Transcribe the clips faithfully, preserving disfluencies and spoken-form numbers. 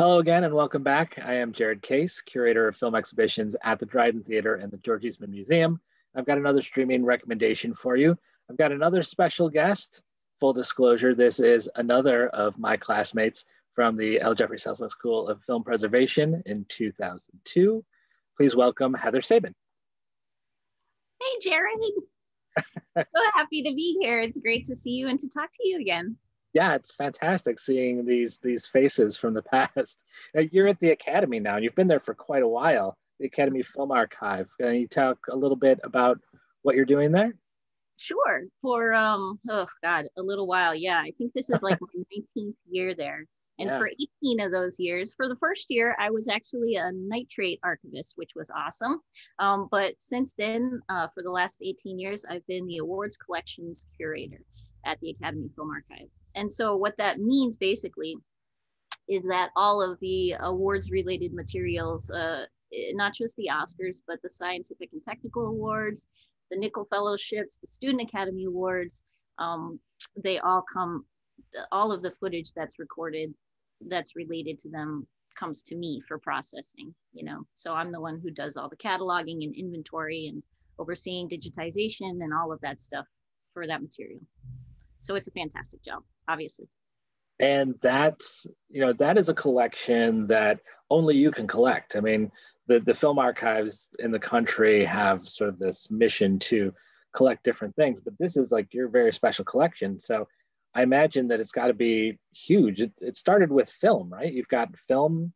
Hello again and welcome back. I am Jared Case, curator of film exhibitions at the Dryden Theater and the George Eastman Museum. I've got another streaming recommendation for you. I've got another special guest. Full disclosure, this is another of my classmates from the L. Jeffrey Selznick School of Film Preservation in two thousand two. Please welcome Heather Sabin. Hey, Jared. So happy to be here. It's great to see you and to talk to you again. Yeah, it's fantastic seeing these these faces from the past. You're at the Academy now, and you've been there for quite a while, the Academy Film Archive. Can you talk a little bit about what you're doing there? Sure. For, um, oh God, a little while, yeah. I think this is like my nineteenth year there. And yeah. For eighteen of those years, for the first year, I was actually a nitrate archivist, which was awesome. Um, but since then, uh, for the last eighteen years, I've been the awards collections curator at the Academy Film Archive. And so what that means basically is that all of the awards related materials, uh, not just the Oscars, but the Scientific and Technical Awards, the Nickel Fellowships, the Student Academy Awards, um, they all come, all of the footage that's recorded that's related to them comes to me for processing, you know. So I'm the one who does all the cataloging and inventory and overseeing digitization and all of that stuff for that material. So it's a fantastic job, obviously. And that's, you know, that is a collection that only you can collect. I mean, the, the film archives in the country have sort of this mission to collect different things, but this is like your very special collection. So I imagine that it's got to be huge. It, it started with film, right? You've got film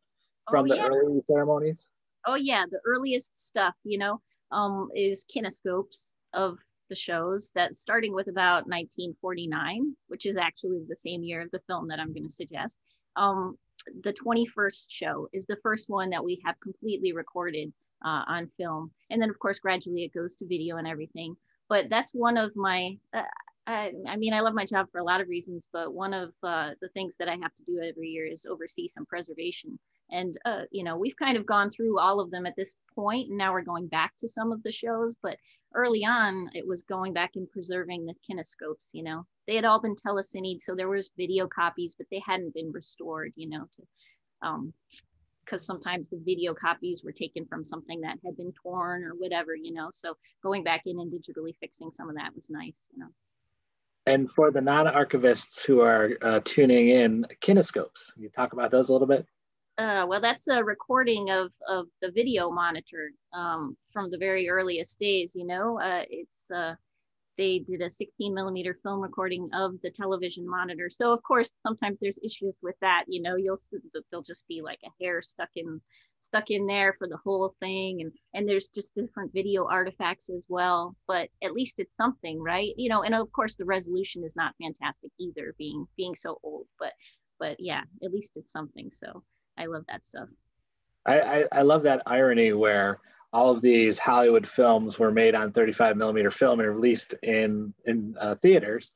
from oh, yeah. the early ceremonies. Oh yeah, the earliest stuff, you know, um, is kinescopes of the shows that starting with about nineteen forty-nine, which is actually the same year of the film that I'm going to suggest. Um, the twenty-first show is the first one that we have completely recorded uh, on film. And then of course, gradually it goes to video and everything. But that's one of my, uh, I, I mean, I love my job for a lot of reasons, but one of uh, the things that I have to do every year is oversee some preservation. And, uh, you know, we've kind of gone through all of them at this point, and now we're going back to some of the shows, but early on, it was going back and preserving the kinescopes, you know. They had all been telecinied, so there was video copies, but they hadn't been restored, you know, to, um, because sometimes the video copies were taken from something that had been torn or whatever, you know, so going back in and digitally fixing some of that was nice, you know. And for the non-archivists who are uh, tuning in, kinescopes, can you talk about those a little bit? Uh, well, that's a recording of, of the video monitor um, from the very earliest days, you know, uh, it's, uh, they did a sixteen millimeter film recording of the television monitor. So of course, sometimes there's issues with that, you know, you'll, there'll just be like a hair stuck in, stuck in there for the whole thing. And, and there's just different video artifacts as well, but at least it's something, right? You know, and of course the resolution is not fantastic either being, being so old, but, but yeah, at least it's something. So I love that stuff. I, I, I love that irony where all of these Hollywood films were made on thirty-five millimeter film and released in, in uh, theaters.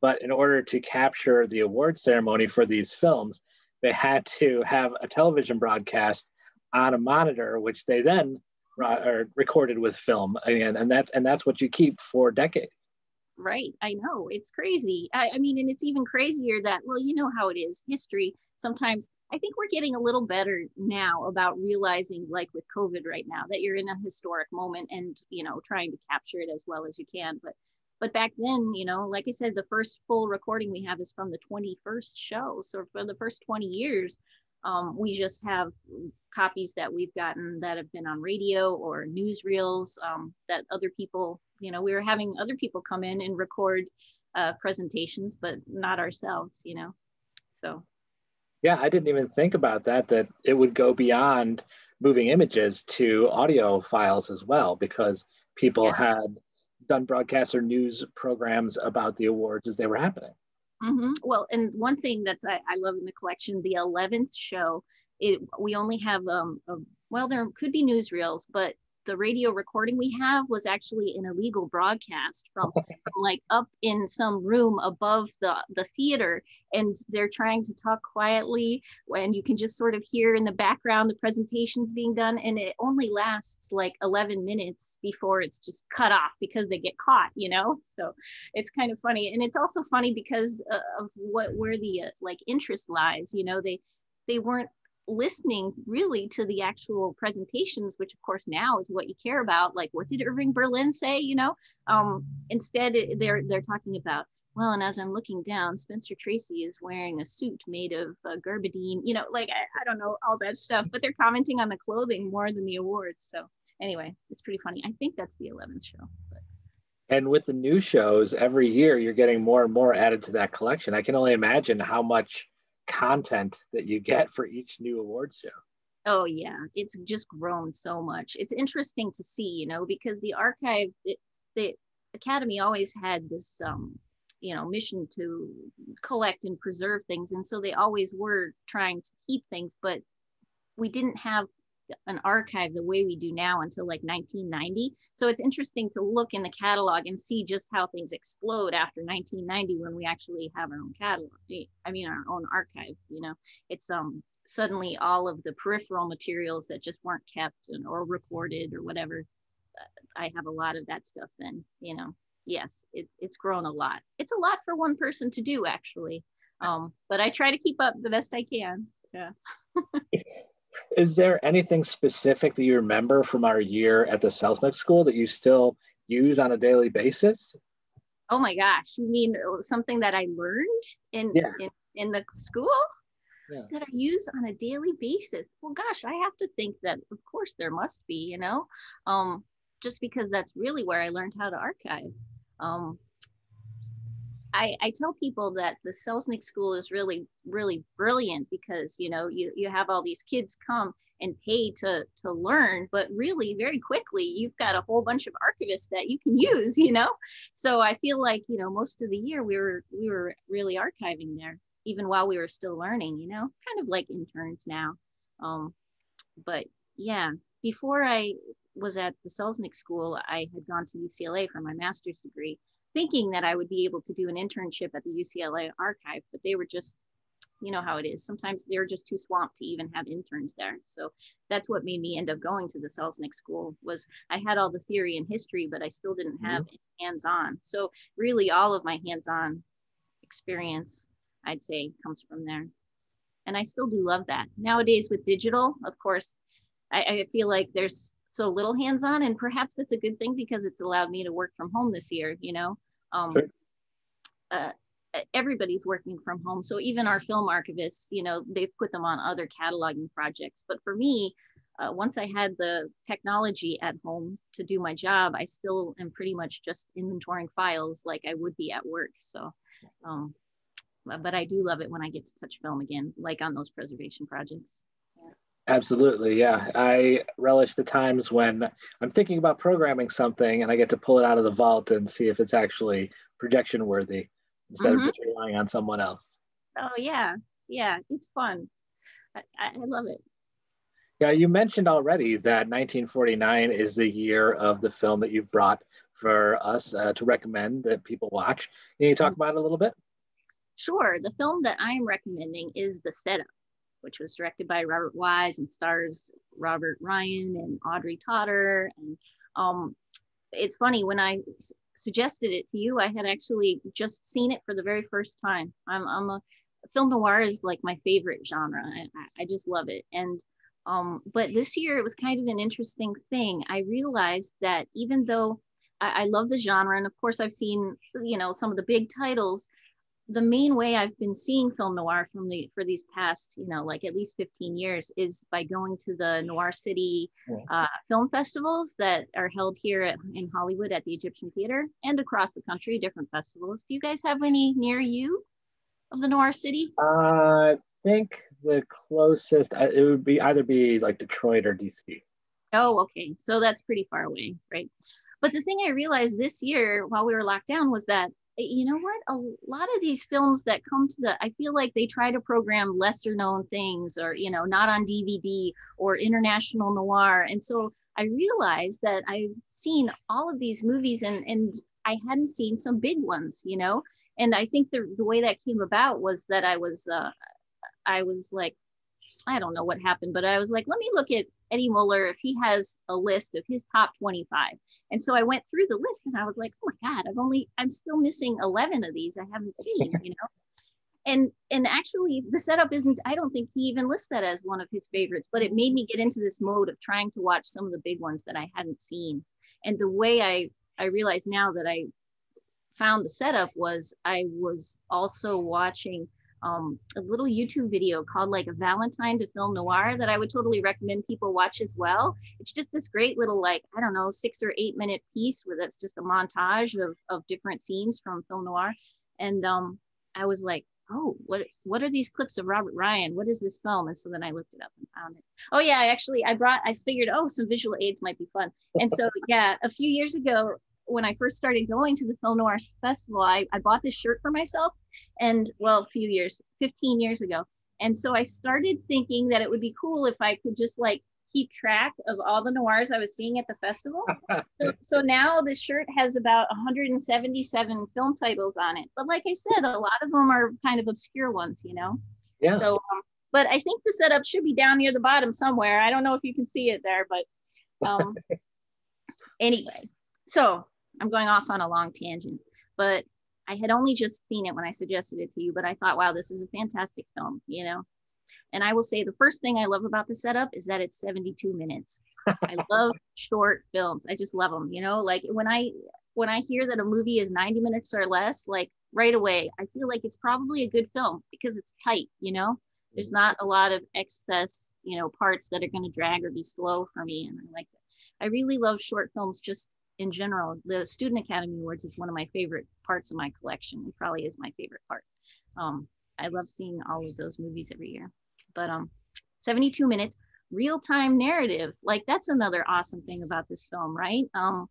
But in order to capture the award ceremony for these films, they had to have a television broadcast on a monitor, which they then or recorded with film. And, and, that's, and that's what you keep for decades. Right, I know, it's crazy. I, I mean, and it's even crazier that, well, you know how it is, history, sometimes, I think we're getting a little better now about realizing, like with COVID right now, that you're in a historic moment and, you know, trying to capture it as well as you can. But, but back then, you know, like I said, the first full recording we have is from the twenty-first show. So for the first twenty years, um, we just have copies that we've gotten that have been on radio or newsreels um, that other people, you know, we were having other people come in and record uh, presentations, but not ourselves, you know, so. Yeah, I didn't even think about that, that it would go beyond moving images to audio files as well, because people yeah. had done broadcasts or news programs about the awards as they were happening. Mm-hmm. Well, and one thing that's I, I love in the collection, the eleventh show, it, we only have, um, a, well, there could be newsreels, but the radio recording we have was actually an illegal broadcast from, from like up in some room above the, the theater. And they're trying to talk quietly and you can just sort of hear in the background, the presentations being done. And it only lasts like eleven minutes before it's just cut off because they get caught, you know? So it's kind of funny. And it's also funny because of what, where the uh, like interest lies, you know, they, they weren't listening really to the actual presentations, which of course now is what you care about. Like, what did Irving Berlin say, you know? Um, instead, they're, they're talking about, well, and as I'm looking down, Spencer Tracy is wearing a suit made of uh, gabardine, you know, like, I, I don't know, all that stuff, but they're commenting on the clothing more than the awards. So anyway, it's pretty funny. I think that's the eleventh show. But. And with the new shows, every year you're getting more and more added to that collection. I can only imagine how much content that you get for each new award show. Oh yeah, it's just grown so much. It's interesting to see, you know, because the archive, it, the Academy always had this, um, you know, mission to collect and preserve things. And so they always were trying to keep things, but we didn't have an archive the way we do now until like nineteen ninety. So it's interesting to look in the catalog and see just how things explode after nineteen ninety when we actually have our own catalog, I mean, our own archive, you know, it's um suddenly all of the peripheral materials that just weren't kept and, or recorded or whatever. I have a lot of that stuff then, you know. Yes, it, it's grown a lot. It's a lot for one person to do, actually. Um, but I try to keep up the best I can. Yeah. Is there anything specific that you remember from our year at the Selznick School that you still use on a daily basis? Oh my gosh, you mean something that I learned in, yeah. in, in the school? Yeah. That I use on a daily basis? Well, gosh, I have to think that, of course, there must be, you know, um, just because that's really where I learned how to archive. Um, I, I tell people that the Selznick School is really, really brilliant because, you know, you, you have all these kids come and pay to, to learn, but really very quickly, you've got a whole bunch of archivists that you can use, you know? So I feel like, you know, most of the year we were, we were really archiving there, even while we were still learning, you know, kind of like interns now. Um, but yeah, before I was at the Selznick School, I had gone to U C L A for my master's degree, thinking that I would be able to do an internship at the U C L A archive, but they were just, you know how it is. Sometimes they're just too swamped to even have interns there. So that's what made me end up going to the Selznick School, was I had all the theory and history, but I still didn't have mm-hmm. hands-on. So really all of my hands-on experience, I'd say, comes from there. And I still do love that. Nowadays with digital, of course, I, I feel like there's so little hands-on, and perhaps that's a good thing because it's allowed me to work from home this year, you know. Um, sure. uh, everybody's working from home. So even our film archivists, you know, they've put them on other cataloging projects. But for me, uh, once I had the technology at home to do my job, I still am pretty much just inventorying files like I would be at work. So, um, but I do love it when I get to touch film again, like on those preservation projects. Absolutely, yeah. I relish the times when I'm thinking about programming something and I get to pull it out of the vault and see if it's actually projection worthy instead mm-hmm. of just relying on someone else. Oh yeah, yeah, it's fun. I, I love it. Yeah, you mentioned already that nineteen forty-nine is the year of the film that you've brought for us uh, to recommend that people watch. Can you talk mm-hmm. about it a little bit? Sure, the film that I'm recommending is The Setup, which was directed by Robert Wise and stars Robert Ryan and Audrey Totter. And um, it's funny, when I suggested it to you, I had actually just seen it for the very first time. I'm, I'm a, film noir is like my favorite genre. I, I just love it. And, um, but this year it was kind of an interesting thing. I realized that even though I, I love the genre, and of course I've seen, you know, some of the big titles, the main way I've been seeing film noir from the for these past, you know, like at least fifteen years is by going to the Noir City uh, film festivals that are held here at, in Hollywood at the Egyptian Theater and across the country, different festivals. Do you guys have any near you of the Noir City? Uh, I think the closest, uh, it would be either be like Detroit or D C. Oh, okay. So that's pretty far away, right? But the thing I realized this year while we were locked down was that, you know what, a lot of these films that come to the, I feel like they try to program lesser known things or, you know, not on D V D or international noir. And so I realized that I've seen all of these movies and, and I hadn't seen some big ones, you know, and I think the, the way that came about was that I was, uh, I was like, I don't know what happened, but I was like, let me look at Eddie Muller if he has a list of his top twenty-five. And so I went through the list and I was like, oh my God, I've only, I'm still missing eleven of these I haven't seen, you know? And and actually The Setup isn't, I don't think he even lists that as one of his favorites, but it made me get into this mode of trying to watch some of the big ones that I hadn't seen. And the way I, I realize now that I found The Setup was I was also watching um, a little YouTube video called like A Valentine to Film Noir that I would totally recommend people watch as well. It's just this great little, like, I don't know, six or eight minute piece where that's just a montage of, of different scenes from film noir. And um, I was like, oh, what what are these clips of Robert Ryan? What is this film? And so then I looked it up and found it. Oh yeah, I actually, I brought, I figured, oh, some visual aids might be fun. And so, yeah, a few years ago, when I first started going to the Film Noir Festival, I, I bought this shirt for myself. And well, a few years, fifteen years ago. And so I started thinking that it would be cool if I could just like keep track of all the noirs I was seeing at the festival. So, so now this shirt has about one hundred seventy-seven film titles on it. But like I said, a lot of them are kind of obscure ones, you know? Yeah. So, um, but I think The Setup should be down near the bottom somewhere. I don't know if you can see it there, but um, anyway. So I'm going off on a long tangent, but I had only just seen it when I suggested it to you, but I thought, wow, this is a fantastic film, you know? And I will say the first thing I love about The Setup is that it's seventy-two minutes. I love short films. I just love them, you know? Like when I when I hear that a movie is ninety minutes or less, like right away, I feel like it's probably a good film because it's tight, you know? There's not a lot of excess, you know, parts that are going to drag or be slow for me. And I like it. I really love short films just in general. The Student Academy Awards is one of my favorite parts of my collection. It probably is my favorite part. Um, I love seeing all of those movies every year. But um, seventy-two minutes, real-time narrative. Like that's another awesome thing about this film, right? Um,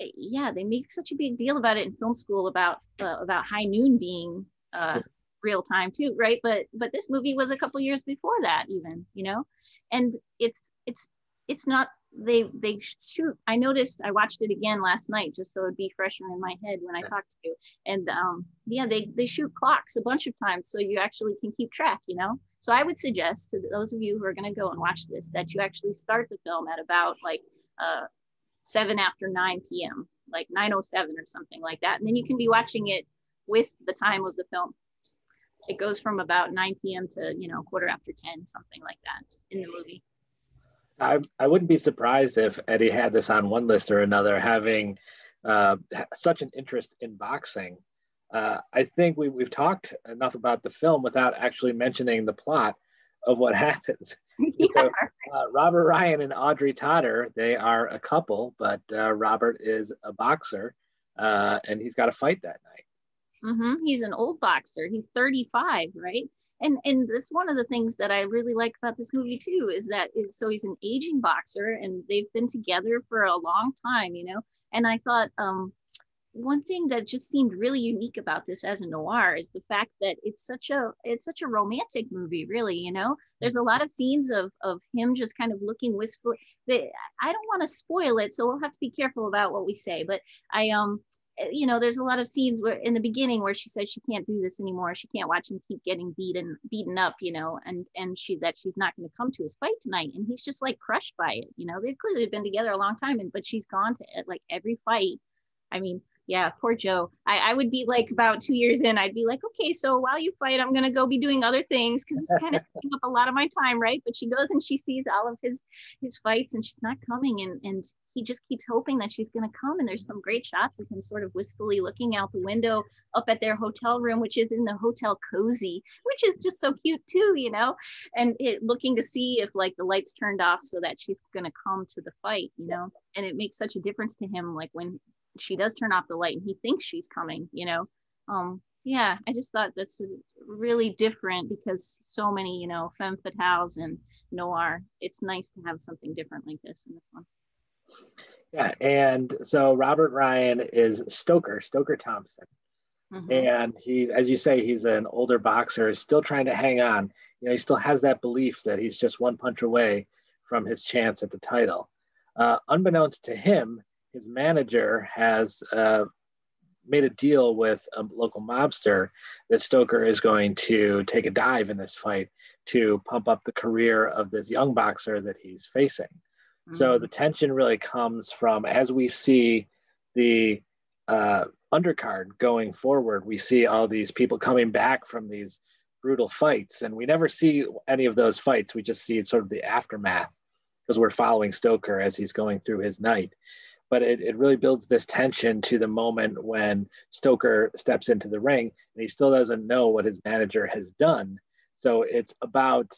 it, yeah, they make such a big deal about it in film school about uh, about High Noon being uh, real-time too, right? But but this movie was a couple years before that, even, you know. And it's it's it's not they they shoot. I noticed I watched it again last night just so it'd be fresher in my head when I talked to you. And um, yeah, they they shoot clocks a bunch of times so you actually can keep track, you know. So I would suggest to those of you who are going to go and watch this that you actually start the film at about like uh, seven after nine p m, like nine oh seven or something like that. And then you can be watching it with the time of the film. It goes from about nine p m to, you know, quarter after ten, something like that in the movie. I, I wouldn't be surprised if Eddie had this on one list or another, having uh, such an interest in boxing. Uh, I think we, we've talked enough about the film without actually mentioning the plot of what happens. Yeah. So, uh, Robert Ryan and Audrey Totter, they are a couple, but uh, Robert is a boxer uh, and he's got a fight that night. Mm-hmm. He's an old boxer. He's thirty-five, right? And and that's one of the things that I really like about this movie too, is that it, so he's an aging boxer and they've been together for a long time, you know? And I thought, um, one thing that just seemed really unique about this as a noir is the fact that it's such a it's such a romantic movie, really, you know? There's a lot of scenes of of him just kind of looking wistfully. They, I don't want to spoil it, so we'll have to be careful about what we say, but I um you know, there's a lot of scenes where in the beginning where she says she can't do this anymore, she can't watch him keep getting beaten beaten up, you know, and and she that she's not going to come to his fight tonight, and he's just like crushed by it, you know? They've clearly been together a long time, and but she's gone to like every fight. I mean, yeah, poor Joe. I, I would be like about two years in, I'd be like, okay, so while you fight, I'm going to go be doing other things because it's kind of taking up a lot of my time, right? But she goes and she sees all of his his fights and she's not coming. And, and he just keeps hoping that she's going to come. And there's some great shots of him sort of wistfully looking out the window up at their hotel room, which is in the Hotel Cozy, which is just so cute too, you know? And it, looking to see if like the lights turned off so that she's going to come to the fight, you know? And it makes such a difference to him, like when she does turn off the light and he thinks she's coming, you know? Um, yeah, I just thought that's really different because so many, you know, femme fatales and noir, it's nice to have something different like this in this one. Yeah, and so Robert Ryan is Stoker, Stoker Thompson. Mm-hmm. And he, as you say, he's an older boxer, is still trying to hang on. You know, he still has that belief that he's just one punch away from his chance at the title. Uh, unbeknownst to him, his manager has uh, made a deal with a local mobster that Stoker is going to take a dive in this fight to pump up the career of this young boxer that he's facing. Mm-hmm. So the tension really comes from, as we see the uh, undercard going forward. We see all these people coming back from these brutal fights, and we never see any of those fights. We just see sort of the aftermath because we're following Stoker as he's going through his night. But it, it really builds this tension to the moment when Stoker steps into the ring and he still doesn't know what his manager has done. So it's about,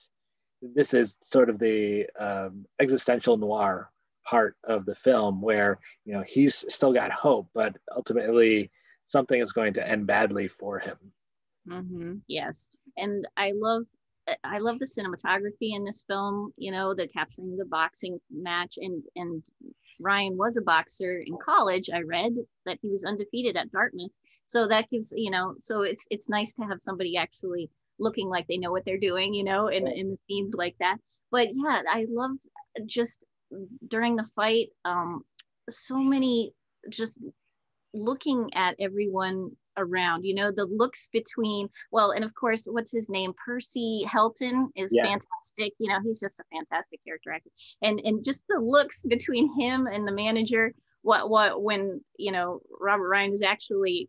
this is sort of the um, existential noir part of the film where, you know, he's still got hope, but ultimately something is going to end badly for him. Mm-hmm. Yes. And I love I love the cinematography in this film, you know, the capturing the boxing match, and and Ryan was a boxer in college. I read that he was undefeated at Dartmouth. So that gives, you know, so it's it's nice to have somebody actually looking like they know what they're doing, you know, in, in the scenes like that. But yeah, I love just during the fight, um, so many just looking at everyone around, you know, the looks between, well, and of course, what's his name? Percy Helton is yeah. fantastic. You know, he's just a fantastic character actor. And and just the looks between him and the manager, what what when, you know, Robert Ryan is actually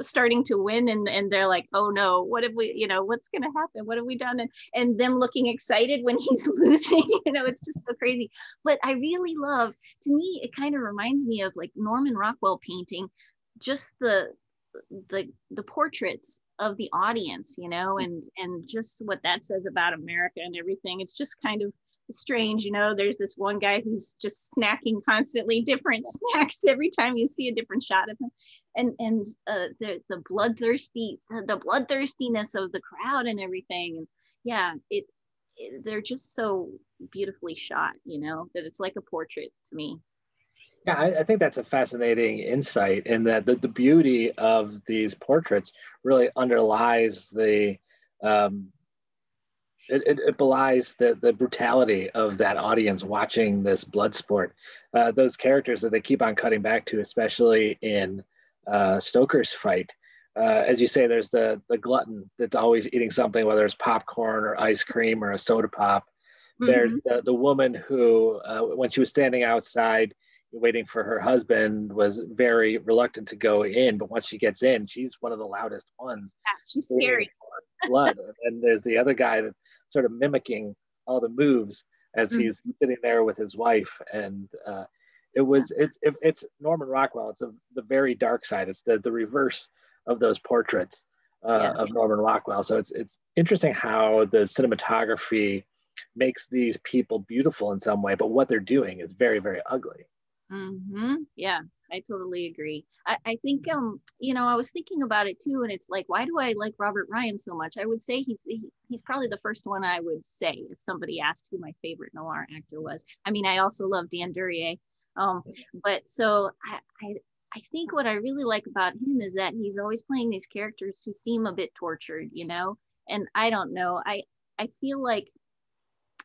starting to win, and and they're like, oh no, what have we, you know, what's going to happen? What have we done? And and them looking excited when he's losing, you know, it's just so crazy. But I really love, to me, it kind of reminds me of like Norman Rockwell painting, just the, the the portraits of the audience, you know, and and just what that says about America and everything. It's just kind of strange, you know, there's this one guy who's just snacking constantly, different snacks every time you see a different shot of him, and and uh, the the bloodthirsty the bloodthirstiness of the crowd and everything. And yeah, it, it they're just so beautifully shot, you know, that it's like a portrait to me. Yeah, I, I think that's a fascinating insight, in that the, the beauty of these portraits really underlies the, um, it, it, it belies the, the brutality of that audience watching this blood sport. Uh, those characters that they keep on cutting back to, especially in uh, Stoker's fight. Uh, as you say, there's the, the glutton that's always eating something, whether it's popcorn or ice cream or a soda pop. Mm-hmm. There's the, the woman who, uh, when she was standing outside, waiting for her husband, was very reluctant to go in, but once she gets in, she's one of the loudest ones. Yeah, she's scary. Blood. And there's the other guy that's sort of mimicking all the moves as mm-hmm. he's sitting there with his wife. And uh, it was, yeah. it's, it, it's Norman Rockwell. It's a, the very dark side. It's the, the reverse of those portraits uh, yeah. of Norman Rockwell. So it's, it's interesting how the cinematography makes these people beautiful in some way, but what they're doing is very, very ugly. Mm-hmm. Yeah, I totally agree. I, I think, um, you know, I was thinking about it too, and it's like, why do I like Robert Ryan so much? I would say he's he, he's probably the first one I would say if somebody asked who my favorite noir actor was. I mean, I also love Dan Duryea, um, but so I, I I think what I really like about him is that he's always playing these characters who seem a bit tortured, you know. And I don't know, I I feel like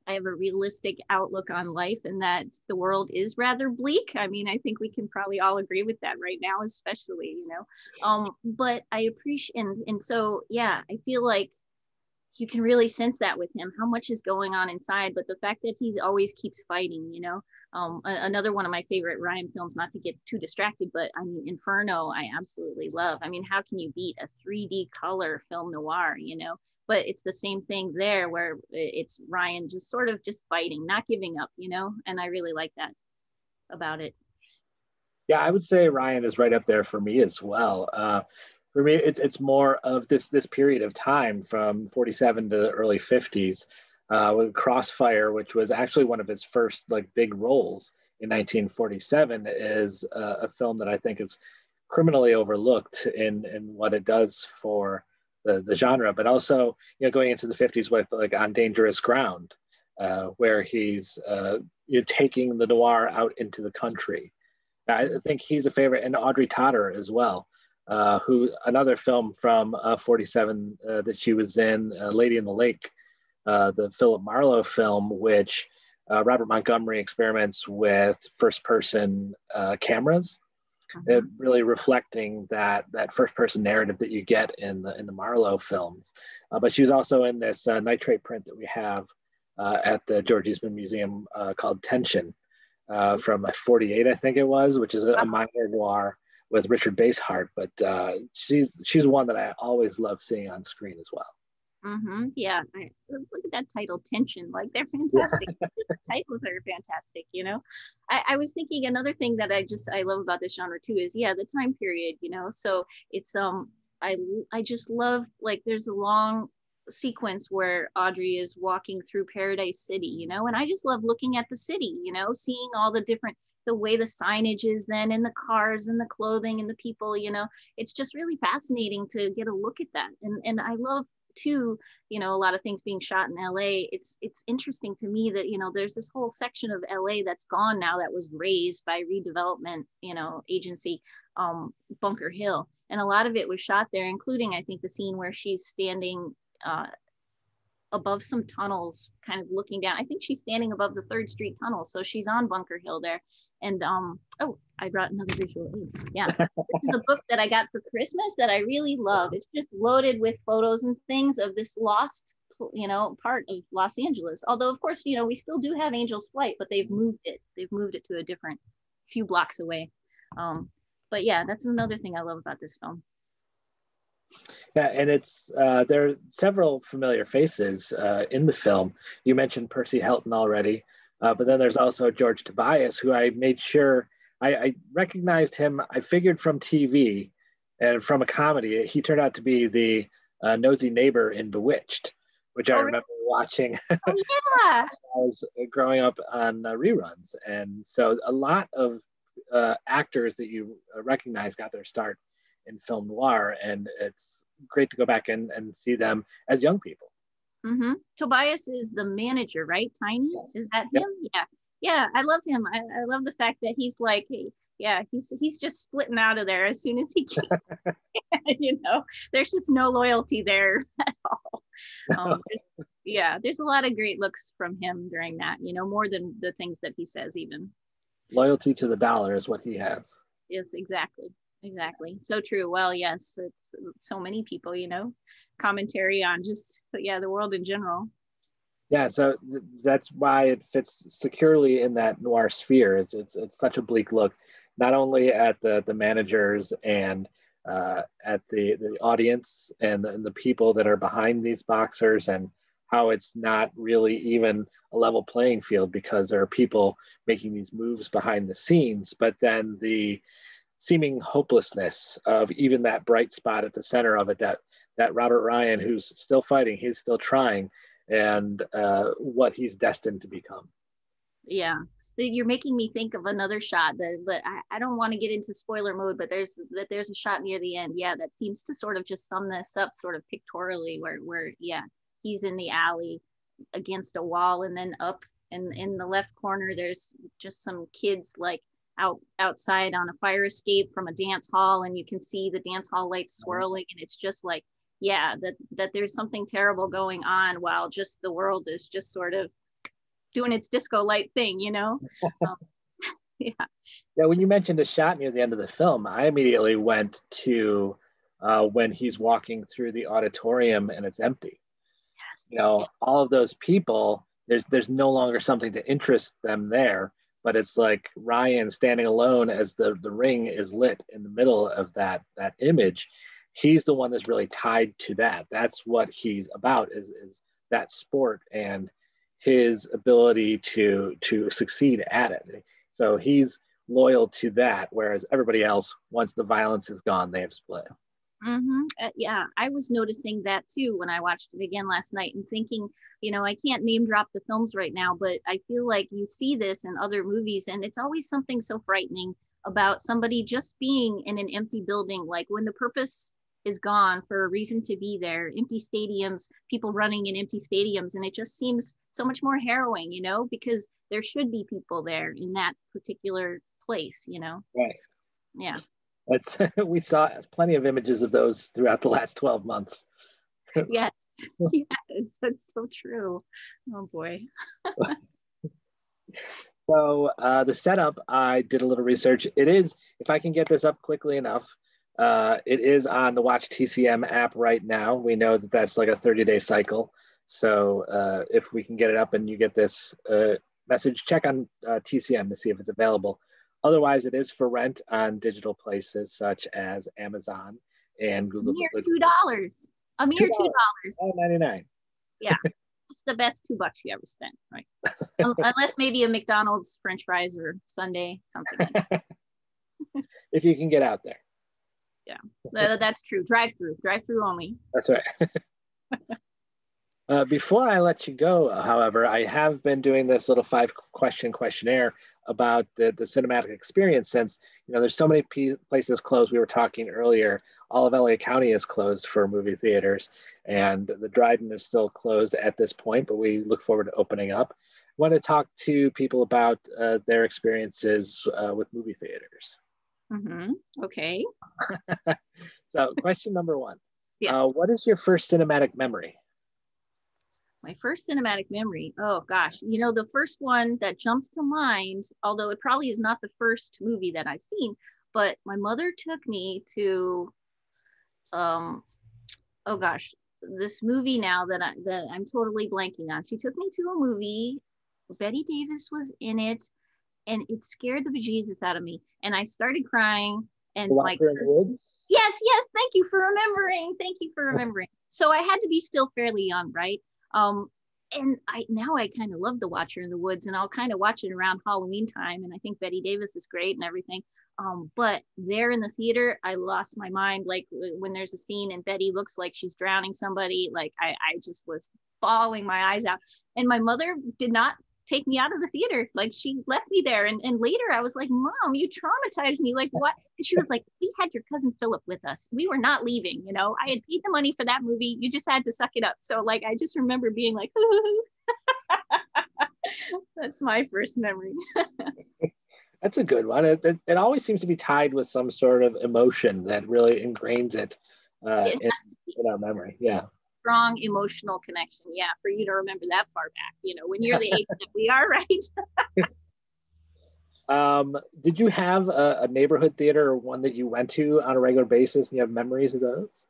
I have a realistic outlook on life, and that the world is rather bleak. I mean, I think we can probably all agree with that right now, especially, you know, um, but I appreciate, and, and so, yeah, I feel like you can really sense that with him, how much is going on inside, but the fact that he's always keeps fighting, you know, um, another one of my favorite Ryan films, not to get too distracted, but I mean, Inferno, I absolutely love. I mean, how can you beat a three D color film noir, you know? But it's the same thing there, where it's Ryan just sort of just fighting, not giving up, you know? And I really like that about it. Yeah, I would say Ryan is right up there for me as well. Uh, for me, it's, it's more of this, this period of time from forty-seven to the early fifties uh, with Crossfire, which was actually one of his first like big roles in nineteen forty-seven, is a, a film that I think is criminally overlooked in, in what it does for The, the genre, but also, you know, going into the fifties with like On Dangerous Ground, uh, where he's uh, you know, taking the noir out into the country. I think he's a favorite, and Audrey Totter as well, uh, who another film from uh, forty-seven uh, that she was in, uh, Lady in the Lake, uh, the Philip Marlowe film, which uh, Robert Montgomery experiments with first-person uh, cameras. It really reflecting that that first-person narrative that you get in the in the Marlowe films, uh, but she was also in this uh, nitrate print that we have uh, at the George Eastman Museum uh, called Tension, uh, from forty-eight, I think it was, which is a, a minor noir with Richard Basehart, but uh, she's she's one that I always love seeing on screen as well. Mm-hmm. Yeah, I, look at that title, Tension. Like, they're fantastic. Yeah. The titles are fantastic, you know. I, I was thinking another thing that I just I love about this genre too is yeah the time period, you know. So it's um I I just love, like, there's a long sequence where Audrey is walking through Paradise City, you know, and I just love looking at the city, you know, seeing all the different, the way the signage is then, and the cars and the clothing and the people, you know, it's just really fascinating to get a look at that. And and I love too, you know, a lot of things being shot in L A. It's it's interesting to me that, you know, there's this whole section of L A that's gone now that was raised by redevelopment, you know, agency, um, Bunker Hill. And a lot of it was shot there, including, I think, the scene where she's standing uh, above some tunnels, kind of looking down. I think she's standing above the Third Street tunnel. So she's on Bunker Hill there. And, um, oh, I brought another visual aid. Yeah, this is a book that I got for Christmas that I really love. It's just loaded with photos and things of this lost, you know, part of Los Angeles. Although, of course, you know, we still do have Angel's Flight, but they've moved it. They've moved it to a different few blocks away. Um, But yeah, that's another thing I love about this film. Yeah, and it's uh, there are several familiar faces uh, in the film. You mentioned Percy Helton already, uh, but then there's also George Tobias, who I made sure I, I recognized him. I figured from T V and from a comedy, he turned out to be the uh, nosy neighbor in Bewitched, which oh, I remember really? watching oh, yeah. when I was growing up on uh, reruns. And so a lot of Uh, actors that you recognize got their start in film noir, and it's great to go back and, and see them as young people. Mm-hmm. Tobias is the manager, right? Tiny? Yes. Is that yep. him? Yeah. Yeah, I love him. I, I love the fact that he's like, hey, yeah, he's he's just splitting out of there as soon as he can. You know, there's just no loyalty there at all. Um, there's, yeah, there's a lot of great looks from him during that, you know, more than the things that he says even. Loyalty to the dollar is what he has. Yes, exactly. Exactly. So true. Well, yes, it's so many people, you know, commentary on just, yeah, the world in general. Yeah, so th that's why it fits securely in that noir sphere. It's, it's, it's such a bleak look, not only at the, the managers and uh, at the, the audience and, and the people that are behind these boxers, and how it's not really even a level playing field because there are people making these moves behind the scenes, but then the seeming hopelessness of even that bright spot at the center of it, that, that Robert Ryan, who's still fighting, he's still trying, and uh, what he's destined to become. Yeah. You're making me think of another shot, that, but I, I don't want to get into spoiler mode, but there's that there's a shot near the end. Yeah, that seems to sort of just sum this up sort of pictorially where, where yeah. he's in the alley against a wall, and then up and in the left corner there's just some kids like out outside on a fire escape from a dance hall, and you can see the dance hall lights swirling, and it's just like, yeah, that that there's something terrible going on while just the world is just sort of doing its disco light thing, you know. um, yeah yeah when just, you mentioned a shot near the end of the film, I immediately went to uh when he's walking through the auditorium and it's empty. You know, all of those people, there's there's no longer something to interest them there, but it's like Ryan standing alone as the, the ring is lit in the middle of that, that image. He's the one that's really tied to that. That's what he's about, is, is that sport and his ability to, to succeed at it. So he's loyal to that, whereas everybody else, once the violence is gone, they have split. Mm-hmm. Uh, yeah, I was noticing that too when I watched it again last night, and thinking, you know, I can't name drop the films right now, but I feel like you see this in other movies, and it's always something so frightening about somebody just being in an empty building, like when the purpose is gone for a reason to be there, empty stadiums, people running in empty stadiums, and it just seems so much more harrowing, you know, because there should be people there in that particular place, you know. Right. Yeah. It's, we saw plenty of images of those throughout the last twelve months. Yes, yes, that's so true. Oh boy. So uh, the setup, I did a little research. It is, if I can get this up quickly enough, uh, it is on the Watch T C M app right now. We know that that's like a thirty day cycle. So uh, if we can get it up and you get this uh, message, check on uh, T C M to see if it's available. Otherwise, it is for rent on digital places such as Amazon and Google. A mere two dollars. A mere two dollars. nine ninety-nine. Yeah. It's the best two bucks you ever spent, right? Unless maybe a McDonald's French fries or Sunday, something like that. If you can get out there. Yeah, that's true. Drive through, drive through only. That's right. Uh, before I let you go, however, I have been doing this little five question questionnaire about the, the cinematic experience, since, you know, there's so many p places closed. We were talking earlier, all of L A County is closed for movie theaters, and the Dryden is still closed at this point, but we look forward to opening up. I want to talk to people about uh, their experiences uh, with movie theaters. Mm-hmm. Okay. So question number one. Yes. Uh, what is your first cinematic memory? My first cinematic memory. Oh gosh. You know, the first one that jumps to mind, although it probably is not the first movie that I've seen, but my mother took me to, um, oh gosh, this movie now that, I, that I'm totally blanking on. She took me to a movie, Bette Davis was in it, and it scared the bejesus out of me. And I started crying. And like, yes, yes, thank you for remembering. Thank you for remembering. So I had to be still fairly young, right? Um, and I now I kind of love The Watcher in the Woods, and I'll kind of watch it around Halloween time. And I think Bette Davis is great and everything. Um, but there in the theater, I lost my mind. Like when there's a scene and Betty looks like she's drowning somebody, like I, I just was bawling my eyes out. And my mother did not take me out of the theater. Like she left me there. And, and later I was like, Mom, you traumatized me. Like what? And she was like, we had your cousin Philip with us. We were not leaving. You know, I had paid the money for that movie. You just had to suck it up. So like, I just remember being like, that's my first memory. That's a good one. It, it, it always seems to be tied with some sort of emotion that really ingrains it, uh, it in, in our memory. Yeah. Strong emotional connection, yeah, for you to remember that far back, you know, when you're the age that we are, right? um, did you have a, a neighborhood theater or one that you went to on a regular basis and you have memories of those?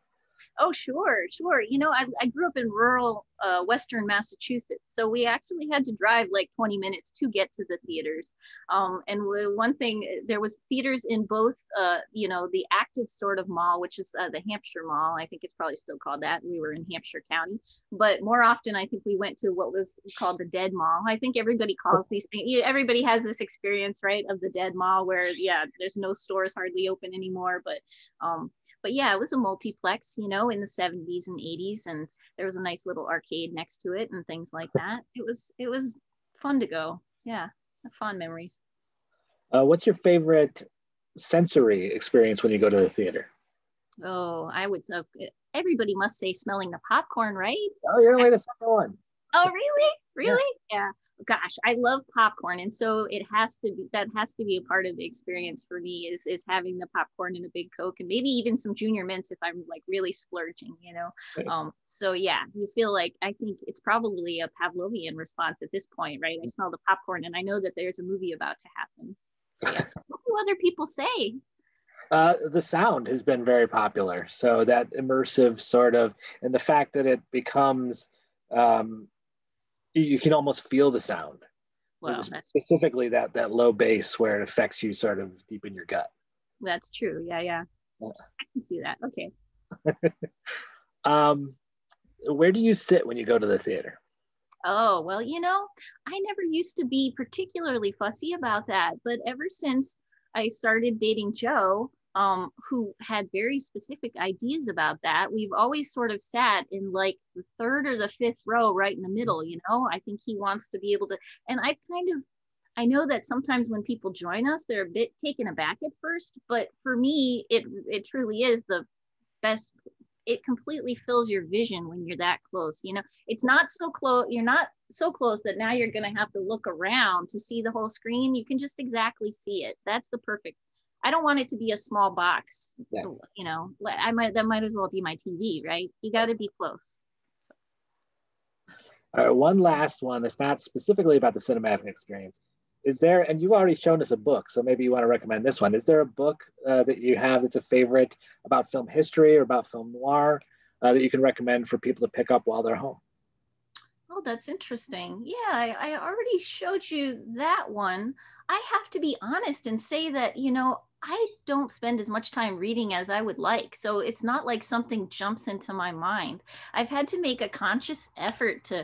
Oh, sure, sure. You know, I, I grew up in rural uh, Western Massachusetts, so we actually had to drive like twenty minutes to get to the theaters. Um, and we, one thing, there was theaters in both, uh, you know, the active sort of mall, which is uh, the Hampshire Mall. I think it's probably still called that. We were in Hampshire County, but more often, I think we went to what was called the Dead Mall. I think everybody calls these things. Everybody has this experience, right, of the Dead Mall, where yeah, there's no stores hardly open anymore, but. Um, But yeah, it was a multiplex, you know, in the seventies and eighties, and there was a nice little arcade next to it and things like that. It was it was fun to go. Yeah, fond memories. Uh, what's your favorite sensory experience when you go to the theater? Oh, I would say everybody must say smelling the popcorn, right? Oh, you're only the second one. Oh, really? Really? Yeah. yeah. Gosh, I love popcorn. And so it has to be, that has to be a part of the experience for me is, is having the popcorn and a big Coke and maybe even some Junior Mints if I'm like really splurging, you know? Right. Um, so yeah, you feel like, I think it's probably a Pavlovian response at this point, right? I smell the popcorn and I know that there's a movie about to happen. So, yeah. What do other people say? Uh, the sound has been very popular. So that immersive sort of, and the fact that it becomes, um, you can almost feel the sound. Wow, specifically that that low bass where it affects you sort of deep in your gut. That's true. Yeah, yeah. yeah. I can see that. Okay. um, where do you sit when you go to the theater? Oh, well, you know, I never used to be particularly fussy about that, but ever since I started dating Joe, um, who had very specific ideas about that. We've always sort of sat in like the third or the fifth row right in the middle, you know, I think he wants to be able to, and I kind of, I know that sometimes when people join us, they're a bit taken aback at first, but for me, it, it truly is the best. It completely fills your vision when you're that close, you know, it's not so close, you're not so close that now you're going to have to look around to see the whole screen. You can just exactly see it. That's the perfect. I don't want it to be a small box, yeah. You know, I might, that might as well be my T V, right? You got to be close. All right, one last one that's not specifically about the cinematic experience. Is there, and you've already shown us a book, so maybe you want to recommend this one. Is there a book uh, that you have that's a favorite about film history or about film noir uh, that you can recommend for people to pick up while they're home? Oh, that's interesting. Yeah, I, I already showed you that one. I have to be honest and say that, you know, I don't spend as much time reading as I would like. So it's not like something jumps into my mind. I've had to make a conscious effort to,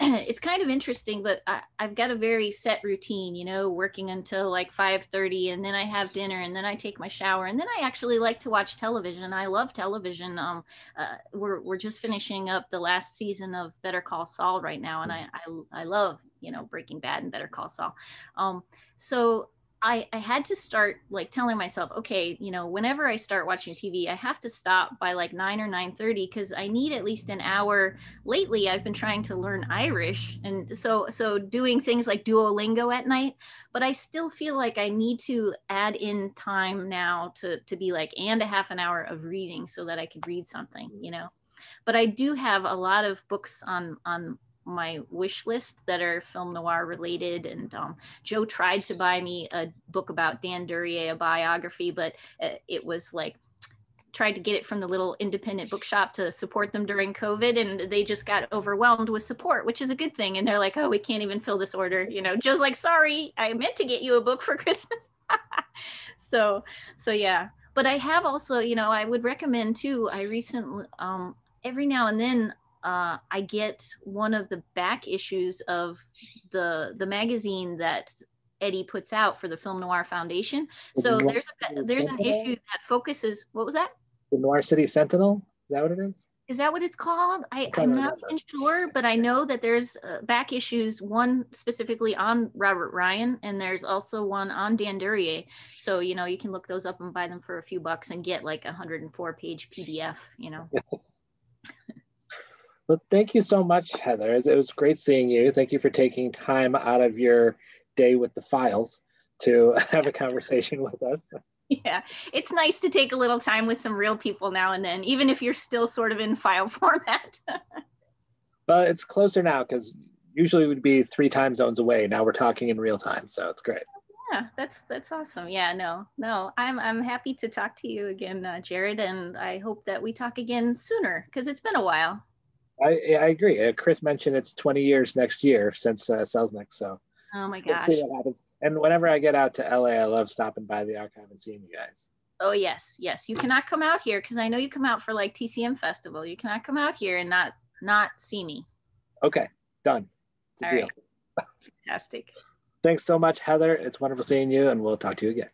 it's kind of interesting, but I, I've got a very set routine, you know, working until like five thirty, and then I have dinner, and then I take my shower, and then I actually like to watch television. I love television. Um, uh, we're, we're just finishing up the last season of Better Call Saul right now. And I, I, I love, you know, Breaking Bad and Better Call Saul. Um, so I, I had to start like telling myself, okay, you know, whenever I start watching T V, I have to stop by like nine or nine thirty, because I need at least an hour. Lately, I've been trying to learn Irish, and so so doing things like Duolingo at night, but I still feel like I need to add in time now to, to be like, and a half an hour of reading so that I could read something, you know. But I do have a lot of books on on. my wish list that are film noir related, and um, Joe tried to buy me a book about Dan Duryea, a biography, but uh, it was like, tried to get it from the little independent bookshop to support them during COVID, and they just got overwhelmed with support, which is a good thing. And they're like, oh, we can't even fill this order, you know. Joe's like, sorry, I meant to get you a book for Christmas. so so yeah, but I have also, you know, I would recommend too, I recently um, every now and then Uh, I get one of the back issues of the the magazine that Eddie puts out for the Film Noir Foundation. So the there's a, there's an Sentinel? issue that focuses, what was that? The Noir City Sentinel, is that what it is? Is that what it's called? I, I'm not even sure, but I know that there's uh, back issues, one specifically on Robert Ryan, and there's also one on Dan Duryea. So, you know, you can look those up and buy them for a few bucks and get like a one hundred four page P D F, you know. Well, thank you so much, Heather. It was great seeing you. Thank you for taking time out of your day with the files to have a conversation with us. Yeah, it's nice to take a little time with some real people now and then, even if you're still sort of in file format. Well, it's closer now, because usually we'd be three time zones away. Now we're talking in real time, so it's great. Yeah, that's that's awesome. Yeah, no, no, I'm I'm happy to talk to you again, uh, Jared, and I hope that we talk again sooner, because it's been a while. I, I agree. Uh, Chris mentioned it's twenty years next year since uh, Selznick. So, oh my gosh, we'll see what happens. And whenever I get out to L A, I love stopping by the archive and seeing you guys. Oh yes, yes. You cannot come out here, because I know you come out for like T C M Festival. You cannot come out here and not not see me. Okay, done. All right. Fantastic. Thanks so much, Heather. It's wonderful seeing you, and we'll talk to you again.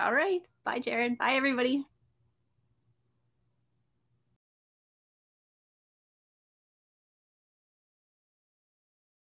All right. Bye, Jared. Bye, everybody.